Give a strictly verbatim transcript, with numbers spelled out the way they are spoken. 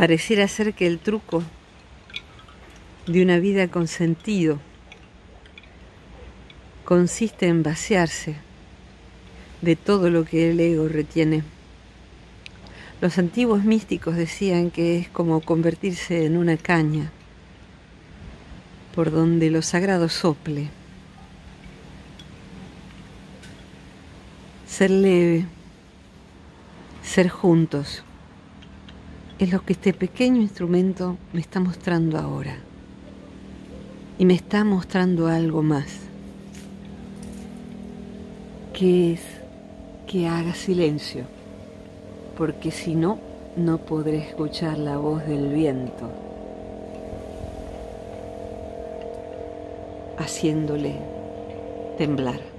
Pareciera ser que el truco de una vida con sentido consiste en vaciarse de todo lo que el ego retiene. Los antiguos místicos decían que es como convertirse en una caña por donde lo sagrado sople. Ser leve, ser juntos, es lo que este pequeño instrumento me está mostrando ahora. Y me está mostrando algo más. Que es que haga silencio, porque si no, no podré escuchar la voz del viento haciéndole temblar.